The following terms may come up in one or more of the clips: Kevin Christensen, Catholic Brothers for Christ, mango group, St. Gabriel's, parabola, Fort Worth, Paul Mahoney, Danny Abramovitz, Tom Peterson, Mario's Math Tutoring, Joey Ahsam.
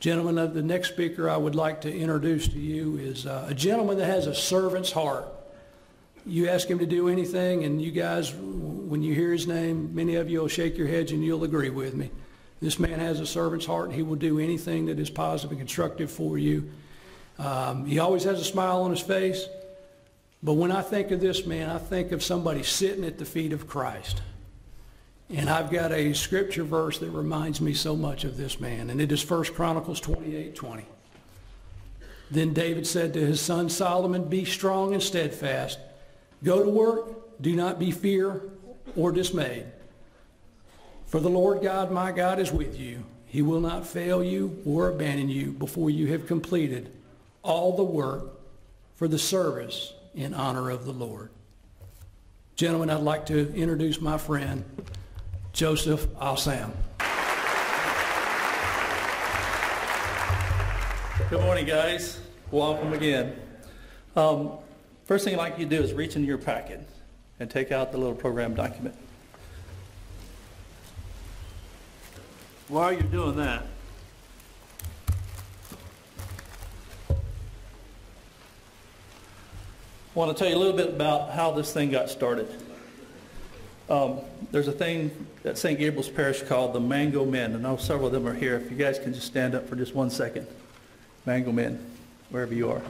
Gentlemen, the next speaker I would like to introduce to you is a gentleman that has a servant's heart. You ask him to do anything, and you guys, when you hear his name, many of you will shake your heads and you'll agree with me. This man has a servant's heart, and he will do anything that is positive and constructive for you. He always has a smile on his face. But when I think of this man, I think of somebody sitting at the feet of Christ. And I've got a scripture verse that reminds me so much of this man, and it is 1 Chronicles 28:20. Then David said to his son Solomon, be strong and steadfast. Go to work, do not be fear or dismayed. For the Lord God, my God, is with you. He will not fail you or abandon you before you have completed all the work for the service in honor of the Lord. Gentlemen, I'd like to introduce my friend, Joey Ahsam. Good morning, guys. Welcome again. First thing I'd like you to do is reach into your packet and take out the little program document. While you're doing that, I want to tell you a little bit about how this thing got started. There's a thing at St. Gabriel's Parish called the Mango Men, and I know several of them are here. If you guys can just stand up for just 1 second. Mango Men, wherever you are.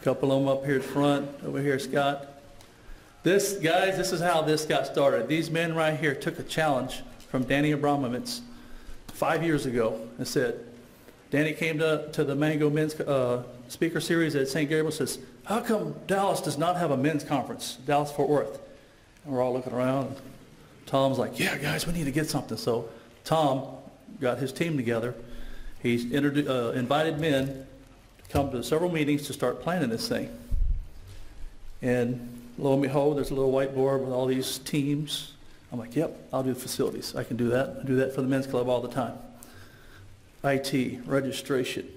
A couple of them up here at front, over here, Scott. This, guys, this is how this got started. These men right here took a challenge from Danny Abramovitz 5 years ago and said, Danny came to the Mango Men's speaker series at St. Gabriel, says, how come Dallas does not have a men's conference, Dallas Fort Worth? And we're all looking around. Tom's like, yeah, guys, we need to get something. So Tom got his team together. He's invited men to come to several meetings to start planning this thing. And lo and behold, there's a little whiteboard with all these teams. I'm like, yep, I'll do the facilities. I can do that. I do that for the men's club all the time. IT, registration,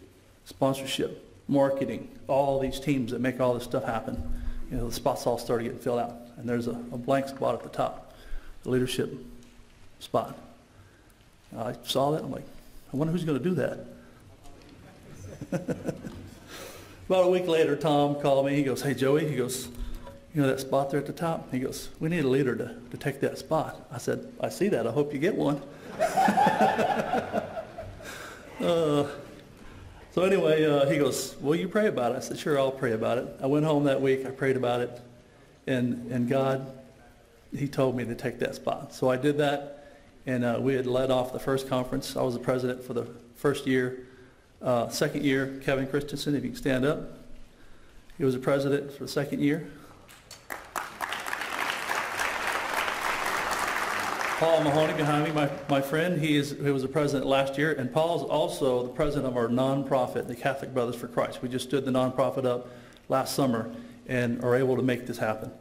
sponsorship, marketing, all these teams that make all this stuff happen. You know, the spots all started getting filled out. And there's a blank spot at the top, the leadership spot. I saw that, I'm like, I wonder who's going to do that. About a week later, Tom called me. He goes, hey, Joey, he goes, you know that spot there at the top? He goes, we need a leader to take that spot. I said, I see that. I hope you get one. So anyway, he goes, will you pray about it? I said, sure, I'll pray about it. I went home that week, I prayed about it, and God, he told me to take that spot. So I did that, and we had led off the first conference. I was the president for the first year. Second year, Kevin Christensen, if you can stand up. He was the president for the second year. Paul Mahoney behind me, my friend, he was the president last year, and Paul's also the president of our nonprofit, the Catholic Brothers for Christ. We just stood the nonprofit up last summer and are able to make this happen.